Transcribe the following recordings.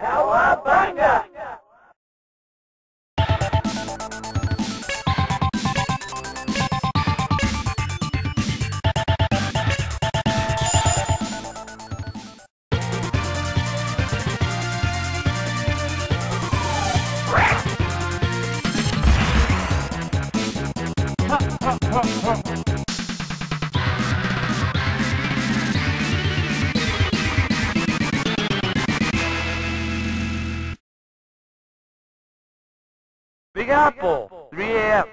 Cowabunga! Big Apple, 3 a.m.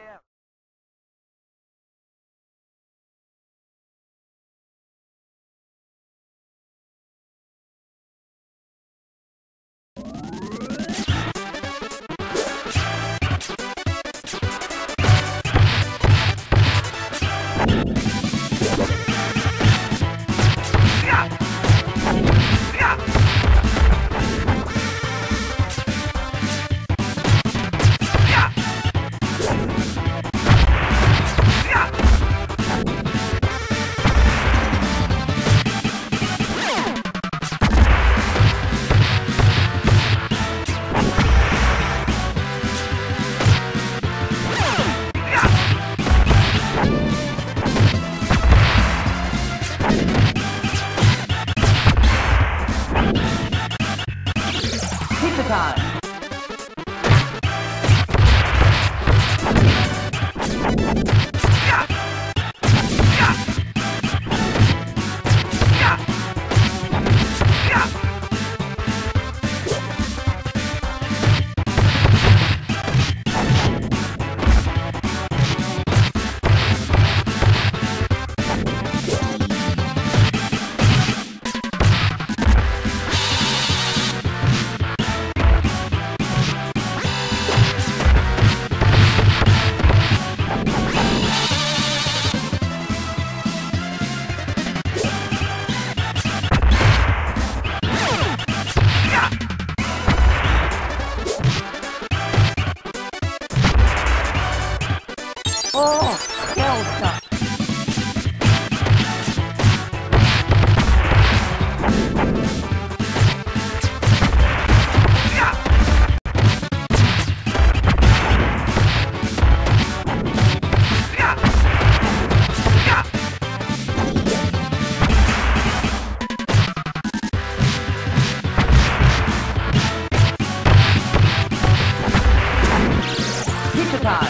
Time.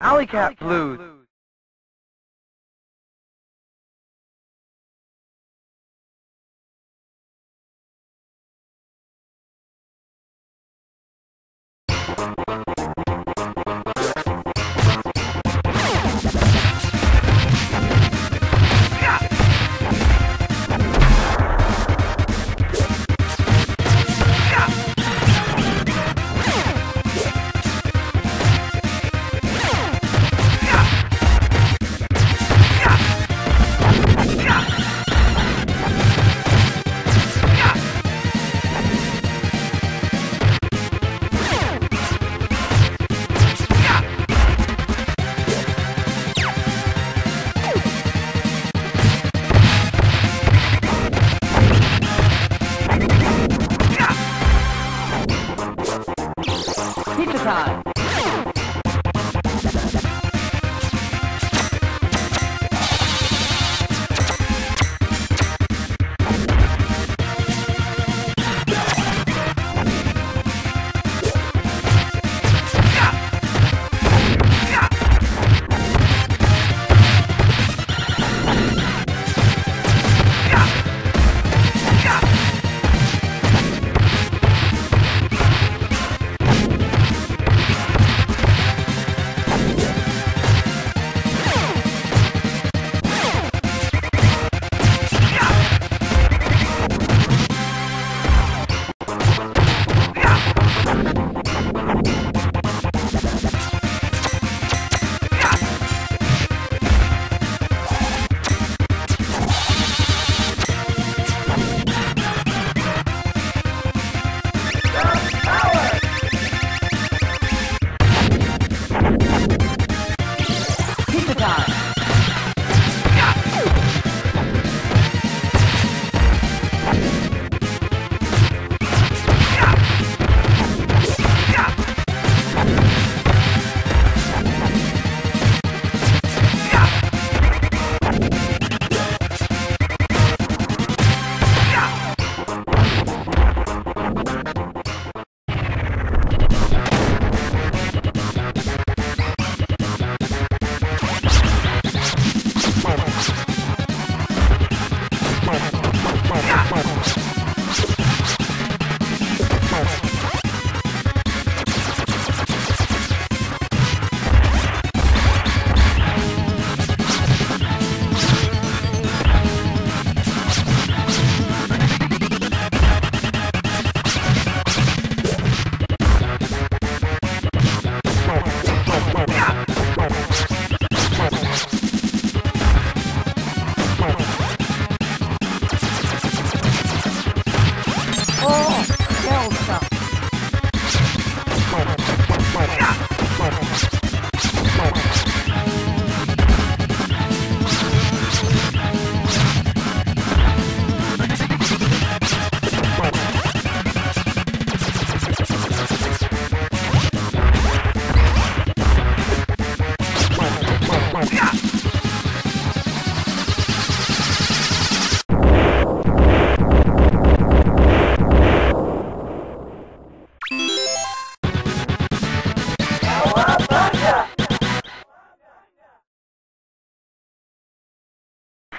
Alley Cat Blues. Hit the card.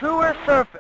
Sewer surface.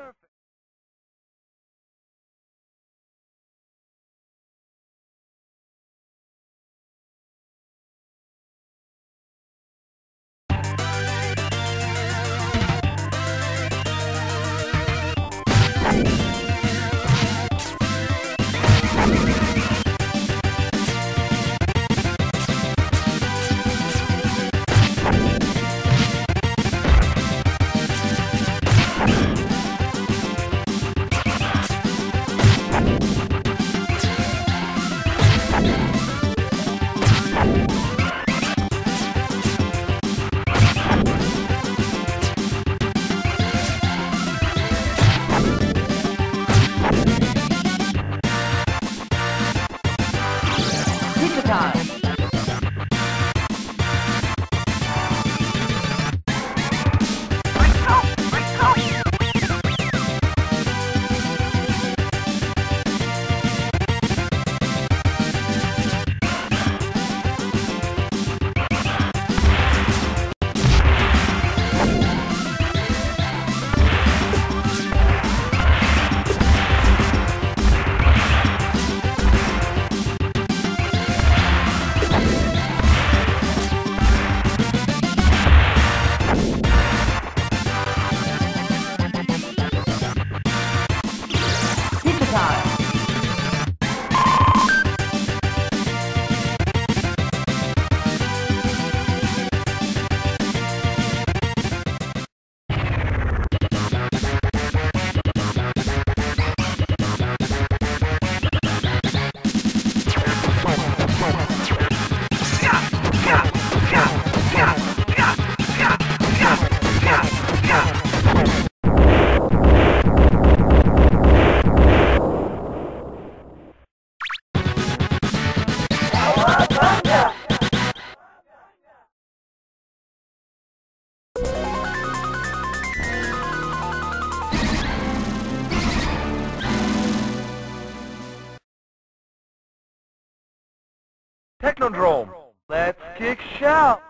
Technodrome. Let's kick shout.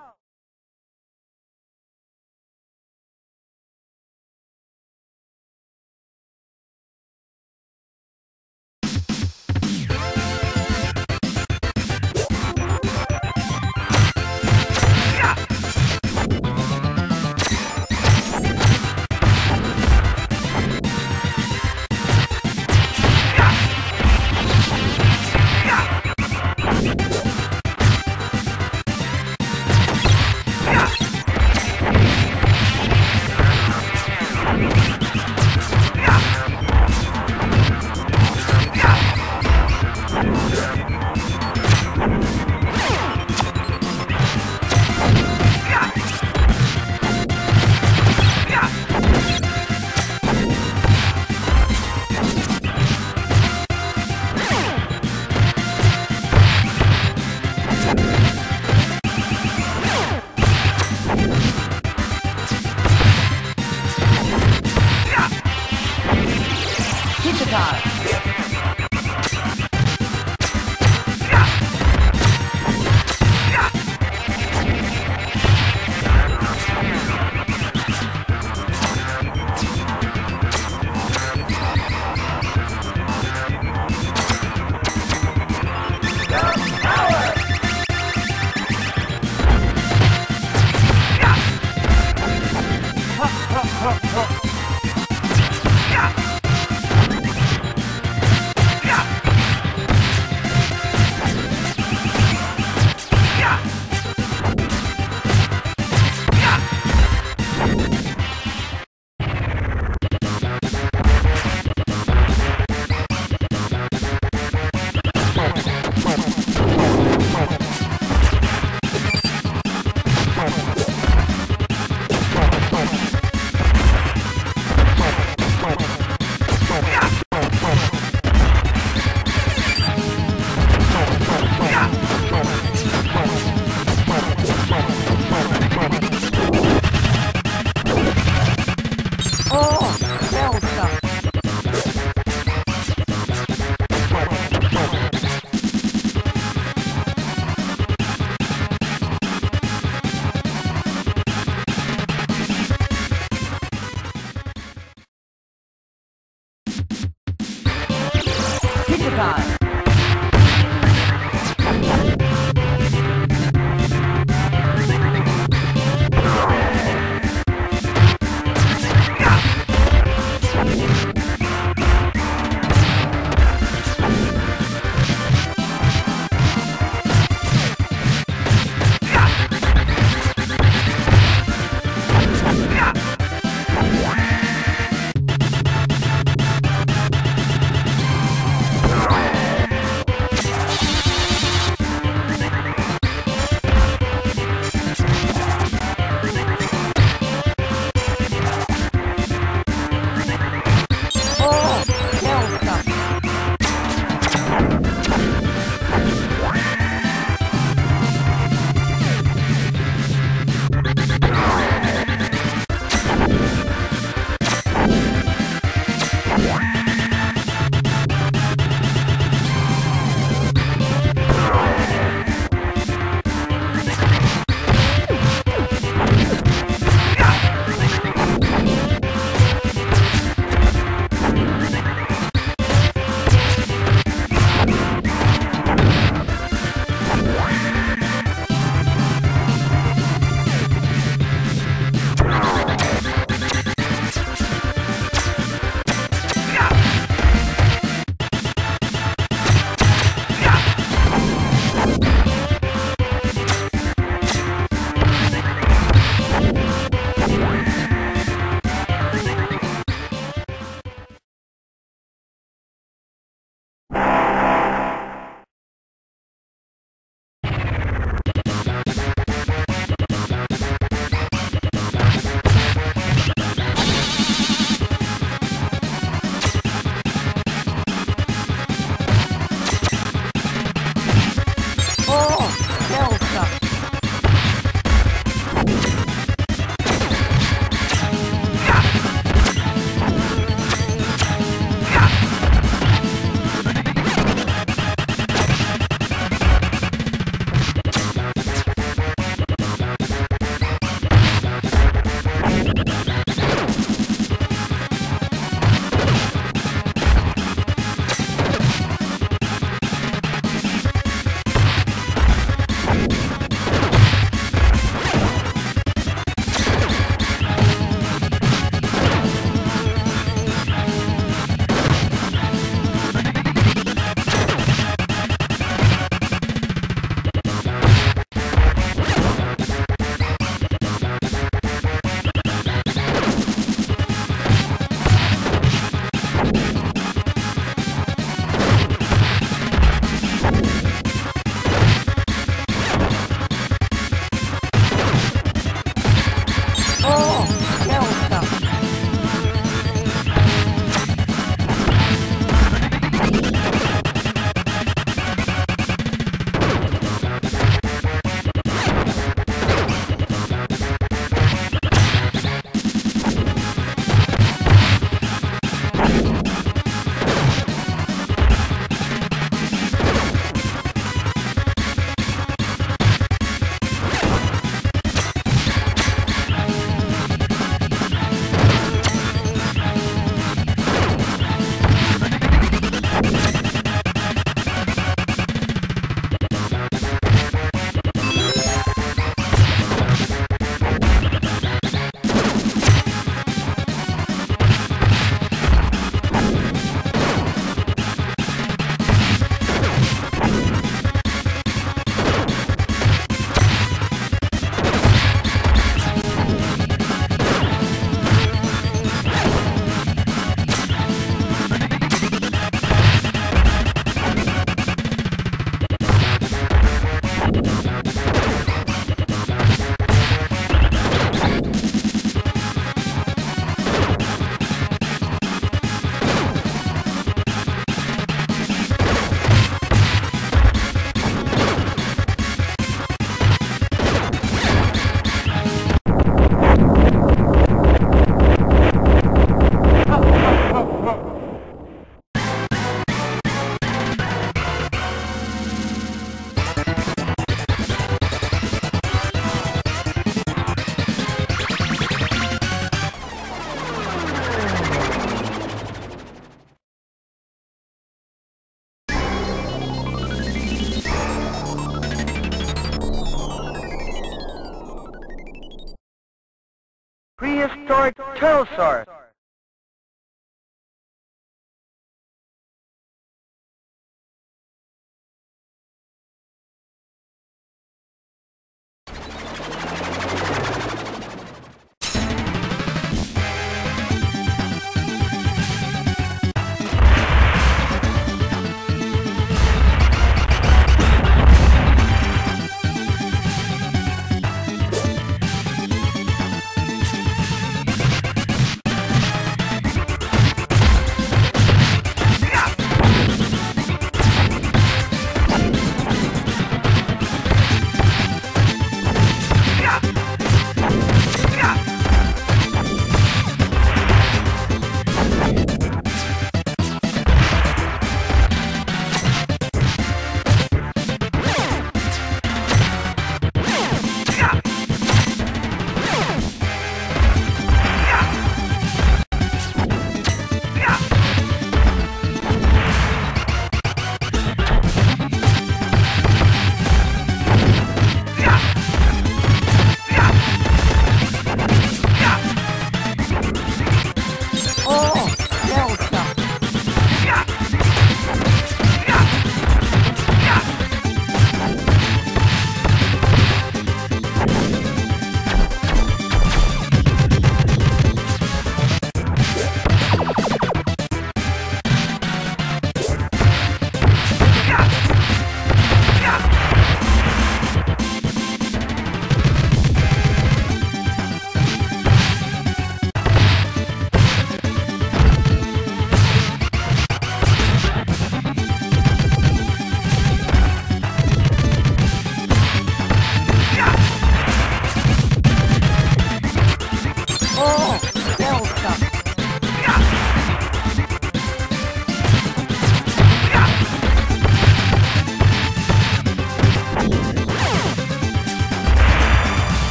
prehistoric pterosaur.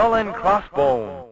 sullen crossbone.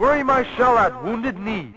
Bury my shell at wounded knee.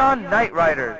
Neon Knight Riders.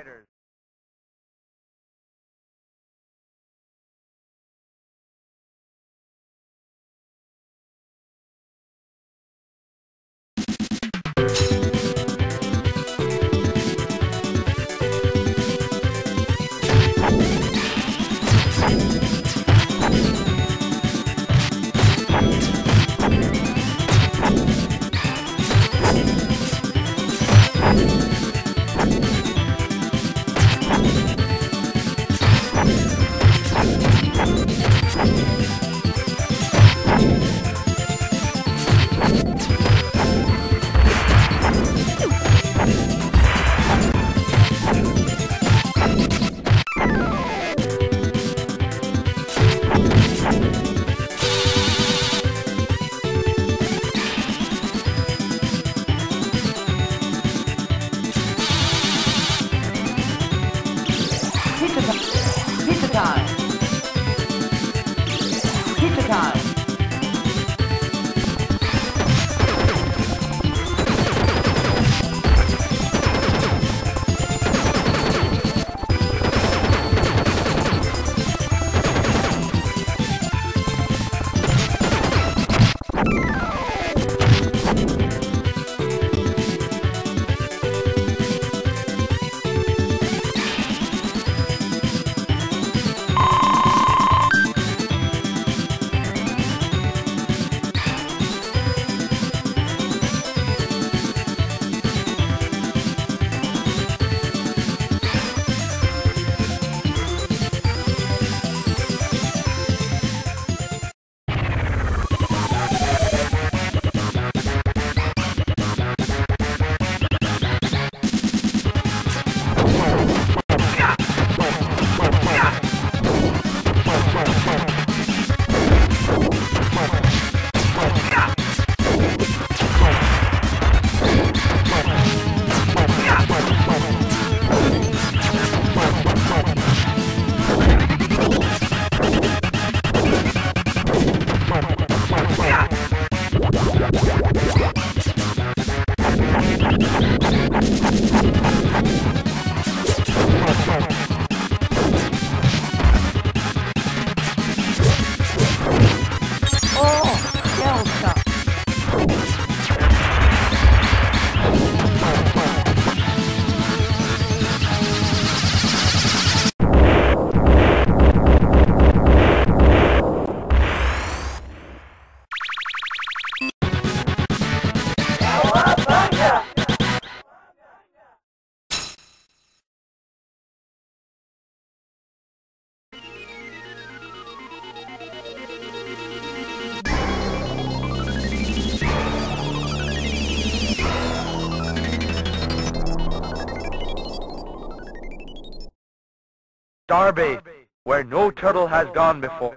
Darby, where no turtle has gone before.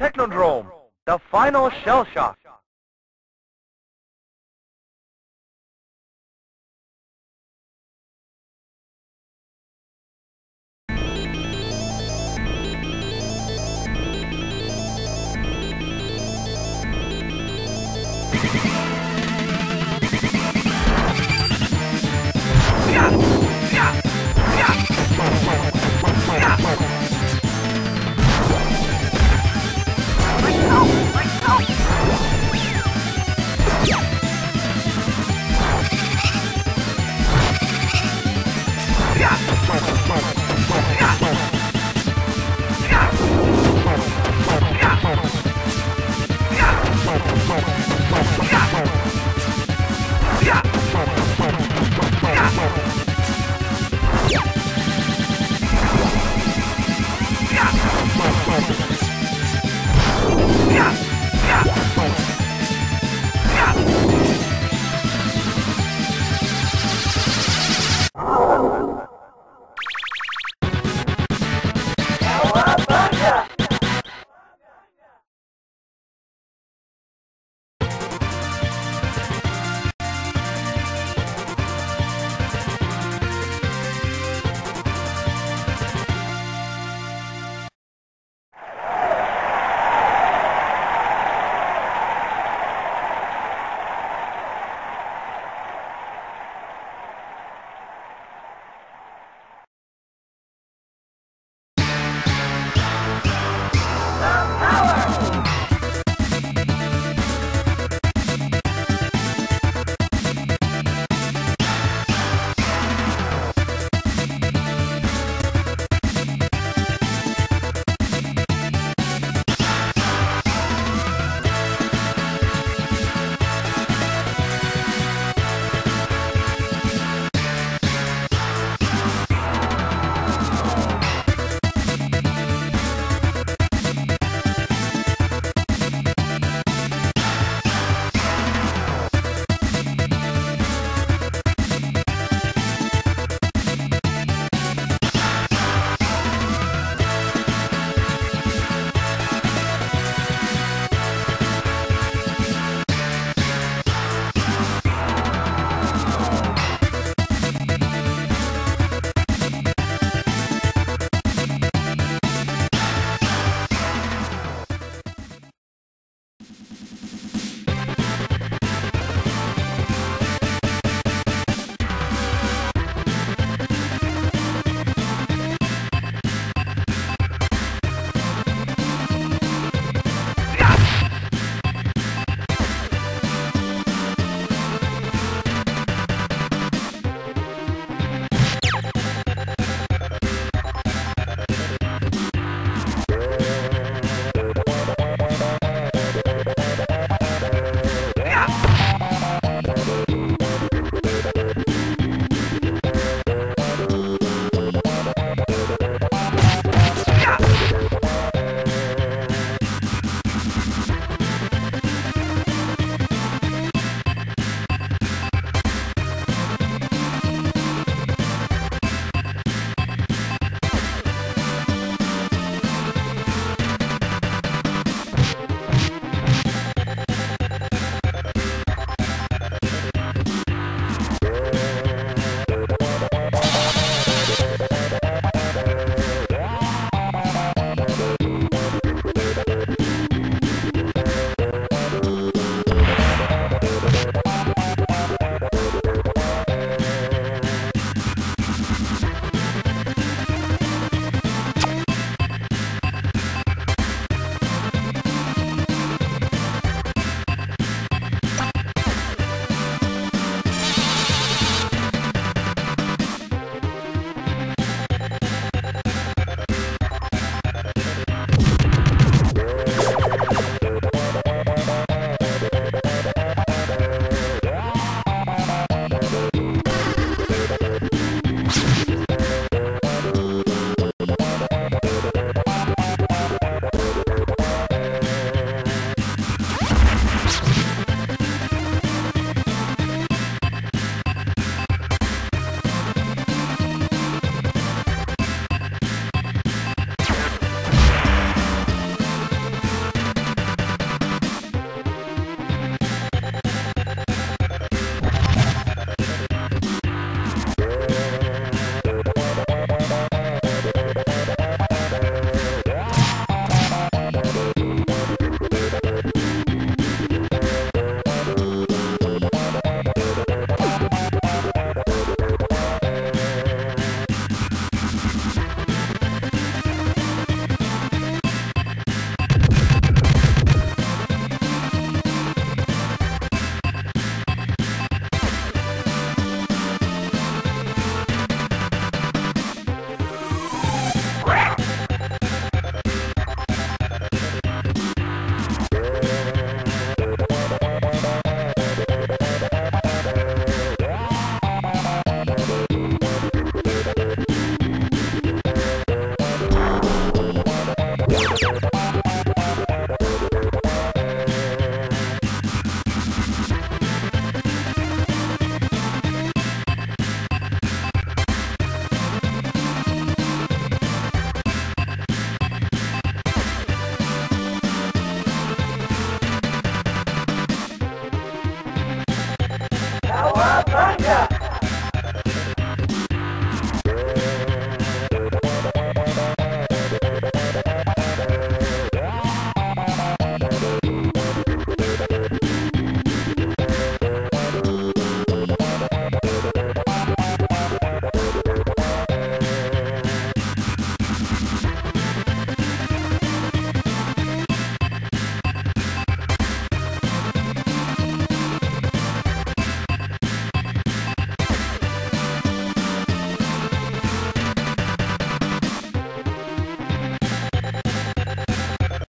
Technodrome, the final shell shock.